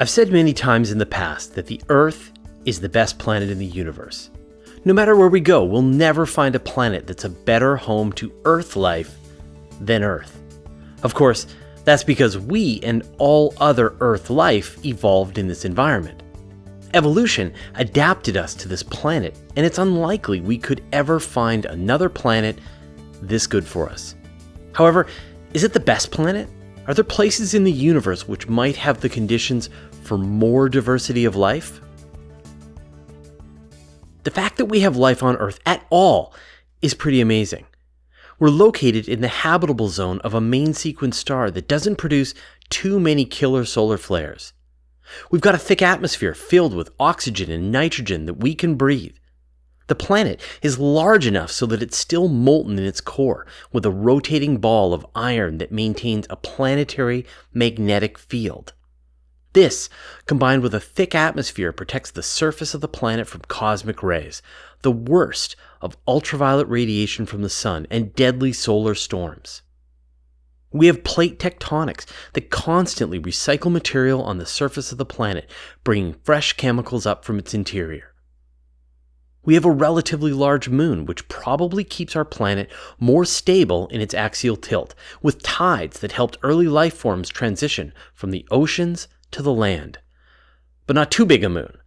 I've said many times in the past that the Earth is the best planet in the universe. No matter where we go, we'll never find a planet that's a better home to Earth life than Earth. Of course, that's because we and all other Earth life evolved in this environment. Evolution adapted us to this planet, and it's unlikely we could ever find another planet this good for us. However, is it the best planet? Are there places in the universe which might have the conditions for more diversity of life? The fact that we have life on Earth at all is pretty amazing. We're located in the habitable zone of a main sequence star that doesn't produce too many killer solar flares. We've got a thick atmosphere filled with oxygen and nitrogen that we can breathe. The planet is large enough so that it's still molten in its core, with a rotating ball of iron that maintains a planetary magnetic field. This, combined with a thick atmosphere, protects the surface of the planet from cosmic rays, the worst of ultraviolet radiation from the sun, and deadly solar storms. We have plate tectonics that constantly recycle material on the surface of the planet, bringing fresh chemicals up from its interior. We have a relatively large moon, which probably keeps our planet more stable in its axial tilt, with tides that helped early life forms transition from the oceans to the land. But not too big a moon.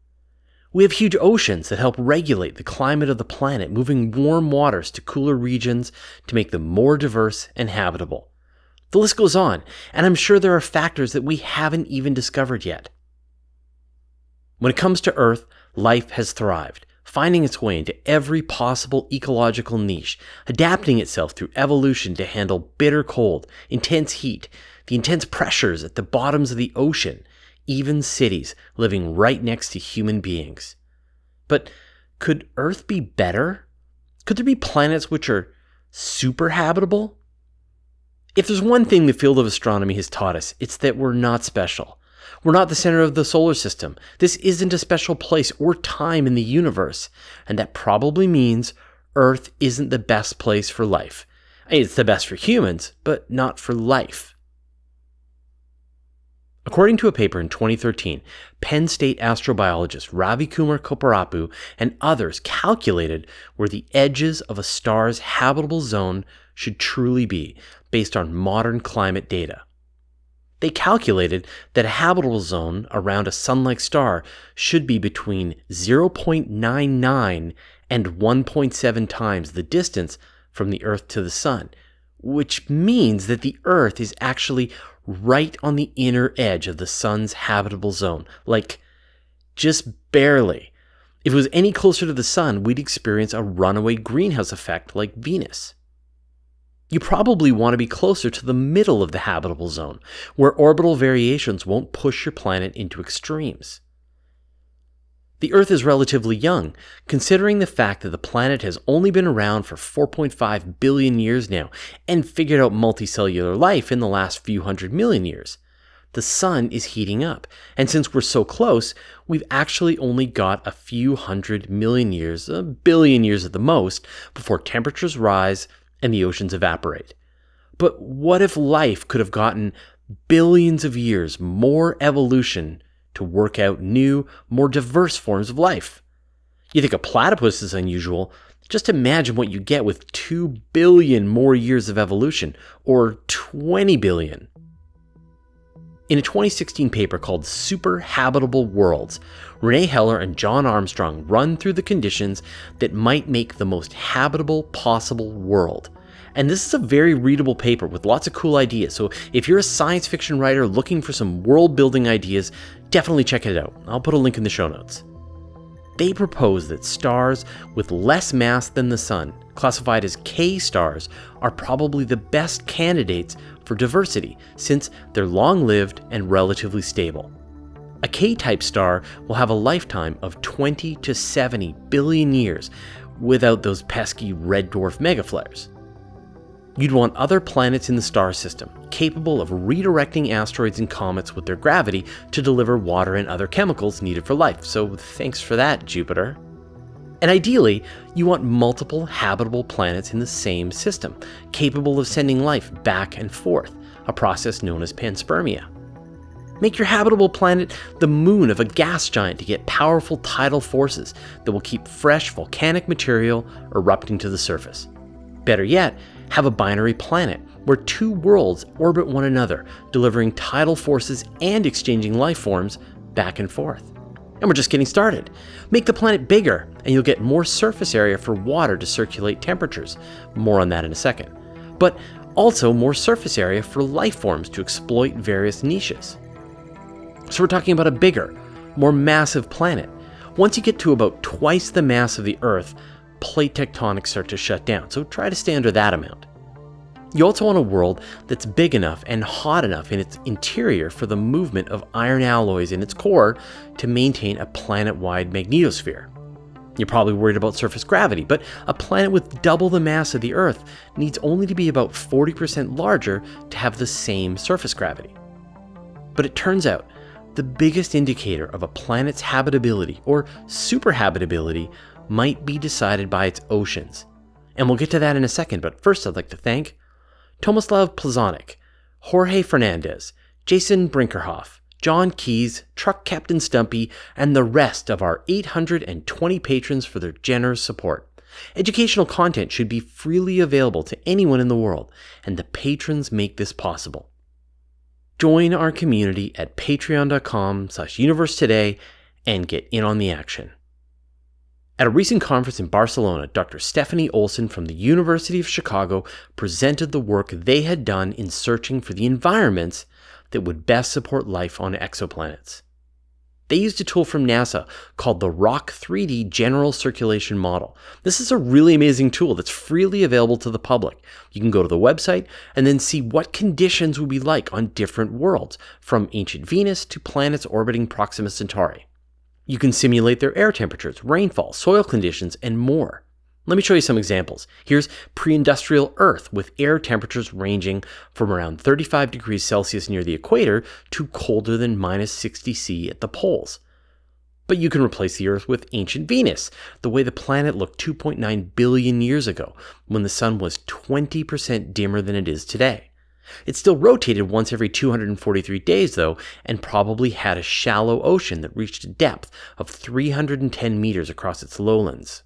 We have huge oceans that help regulate the climate of the planet, moving warm waters to cooler regions to make them more diverse and habitable. The list goes on, and I'm sure there are factors that we haven't even discovered yet. When it comes to Earth, life has thrived, finding its way into every possible ecological niche, adapting itself through evolution to handle bitter cold, intense heat, the intense pressures at the bottoms of the ocean, even cities living right next to human beings. But could Earth be better? Could there be planets which are super habitable? If there's one thing the field of astronomy has taught us, it's that we're not special. We're not the center of the solar system. This isn't a special place or time in the universe, and that probably means Earth isn't the best place for life. It's the best for humans, but not for life. According to a paper in 2013, Penn State astrobiologist Ravi Kumar Koparapu and others calculated where the edges of a star's habitable zone should truly be, based on modern climate data. They calculated that a habitable zone around a sun-like star should be between 0.99 and 1.7 times the distance from the Earth to the sun, which means that the Earth is actually right on the inner edge of the sun's habitable zone, like just barely. If it was any closer to the sun, we'd experience a runaway greenhouse effect like Venus. You probably want to be closer to the middle of the habitable zone, where orbital variations won't push your planet into extremes. The Earth is relatively young, considering the fact that the planet has only been around for 4.5 billion years now, and figured out multicellular life in the last few hundred million years. The sun is heating up, and since we're so close, we've actually only got a few hundred million years, a billion years at the most, before temperatures rise and the oceans evaporate. But what if life could have gotten billions of years more evolution to work out new, more diverse forms of life? You think a platypus is unusual? Just imagine what you get with 2 billion more years of evolution, or 20 billion. In a 2016 paper called Super Habitable Worlds, René Heller and John Armstrong run through the conditions that might make the most habitable possible world. And this is a very readable paper with lots of cool ideas, so if you're a science fiction writer looking for some world-building ideas, definitely check it out. I'll put a link in the show notes. They propose that stars with less mass than the sun, classified as K stars, are probably the best candidates for diversity, since they're long-lived and relatively stable. A K-type star will have a lifetime of 20 to 70 billion years without those pesky red dwarf megaflares. You'd want other planets in the star system, capable of redirecting asteroids and comets with their gravity to deliver water and other chemicals needed for life, so thanks for that, Jupiter. And ideally, you want multiple habitable planets in the same system, capable of sending life back and forth, a process known as panspermia. Make your habitable planet the moon of a gas giant to get powerful tidal forces that will keep fresh volcanic material erupting to the surface. Better yet, have a binary planet where two worlds orbit one another, delivering tidal forces and exchanging life forms back and forth. And we're just getting started. Make the planet bigger and you'll get more surface area for water to circulate temperatures. More on that in a second. But also more surface area for life forms to exploit various niches. So we're talking about a bigger, more massive planet. Once you get to about twice the mass of the Earth, plate tectonics start to shut down, so try to stay under that amount. You also want a world that's big enough and hot enough in its interior for the movement of iron alloys in its core to maintain a planet-wide magnetosphere. You're probably worried about surface gravity, but a planet with double the mass of the Earth needs only to be about 40% larger to have the same surface gravity. But it turns out, the biggest indicator of a planet's habitability or superhabitability might be decided by its oceans. And we'll get to that in a second, but first I'd like to thank Tomislav Plazonic, Jorge Fernandez, Jason Brinkerhoff, John Keys, Truck Captain Stumpy, and the rest of our 820 patrons for their generous support. Educational content should be freely available to anyone in the world, and the patrons make this possible. Join our community at patreon.com/universetoday and get in on the action. At a recent conference in Barcelona, Dr. Stephanie Olson from the University of Chicago presented the work they had done in searching for the environments that would best support life on exoplanets. They used a tool from NASA called the ROC 3D General Circulation Model. This is a really amazing tool that's freely available to the public. You can go to the website and then see what conditions would be like on different worlds, from ancient Venus to planets orbiting Proxima Centauri. You can simulate their air temperatures, rainfall, soil conditions, and more. Let me show you some examples. Here's pre-industrial Earth with air temperatures ranging from around 35 degrees Celsius near the equator to colder than -60°C at the poles. But you can replace the Earth with ancient Venus, the way the planet looked 2.9 billion years ago, when the sun was 20% dimmer than it is today. It still rotated once every 243 days, though, and probably had a shallow ocean that reached a depth of 310 meters across its lowlands.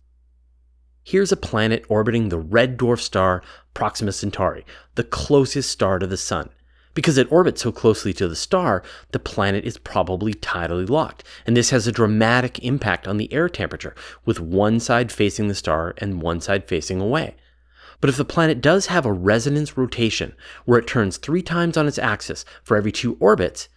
Here's a planet orbiting the red dwarf star Proxima Centauri, the closest star to the sun. Because it orbits so closely to the star, the planet is probably tidally locked, and this has a dramatic impact on the air temperature, with one side facing the star and one side facing away. But if the planet does have a resonance rotation, where it turns 3 times on its axis for every 2 orbits,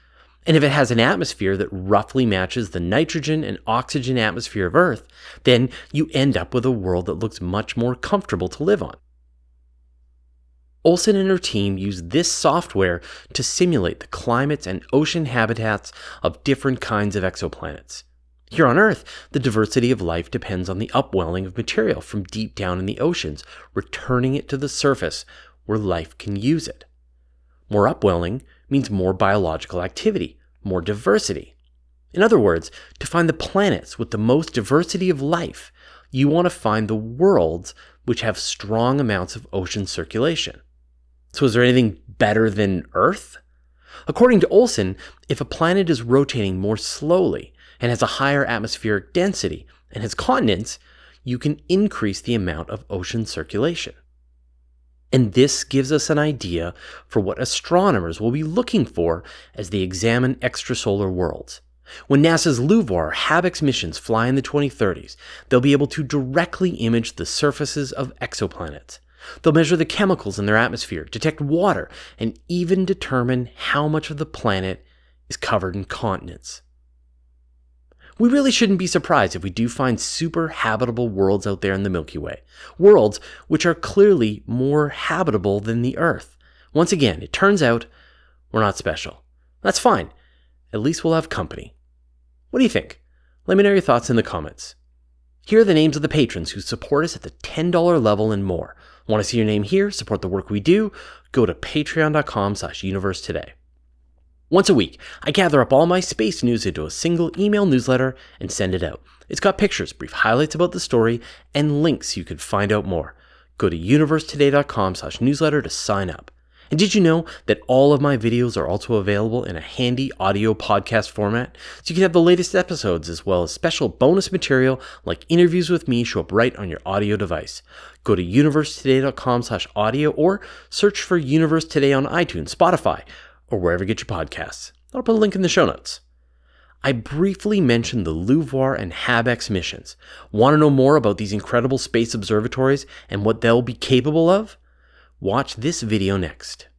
and if it has an atmosphere that roughly matches the nitrogen and oxygen atmosphere of Earth, then you end up with a world that looks much more comfortable to live on. Olson and her team used this software to simulate the climates and ocean habitats of different kinds of exoplanets. Here on Earth, the diversity of life depends on the upwelling of material from deep down in the oceans, returning it to the surface where life can use it. More upwelling means more biological activity, more diversity. In other words, to find the planets with the most diversity of life, you want to find the worlds which have strong amounts of ocean circulation. So is there anything better than Earth? According to Olson, if a planet is rotating more slowly, and has a higher atmospheric density, and has continents, you can increase the amount of ocean circulation. And this gives us an idea for what astronomers will be looking for as they examine extrasolar worlds. When NASA's LUVOIR or HabEx missions fly in the 2030s, they'll be able to directly image the surfaces of exoplanets. They'll measure the chemicals in their atmosphere, detect water, and even determine how much of the planet is covered in continents. We really shouldn't be surprised if we do find super habitable worlds out there in the Milky Way. Worlds which are clearly more habitable than the Earth. Once again, it turns out we're not special. That's fine. At least we'll have company. What do you think? Let me know your thoughts in the comments. Here are the names of the patrons who support us at the $10 level and more. Want to see your name here? Support the work we do? Go to patreon.com/universetoday. Once a week, I gather up all my space news into a single email newsletter and send it out. It's got pictures, brief highlights about the story, and links so you can find out more. Go to universetoday.com/newsletter to sign up. And did you know that all of my videos are also available in a handy audio podcast format? So you can have the latest episodes as well as special bonus material like interviews with me show up right on your audio device. Go to universetoday.com/audio or search for Universe Today on iTunes, Spotify, or wherever you get your podcasts. I'll put a link in the show notes. I briefly mentioned the LUVOIR and HabEx missions. Want to know more about these incredible space observatories and what they'll be capable of? Watch this video next.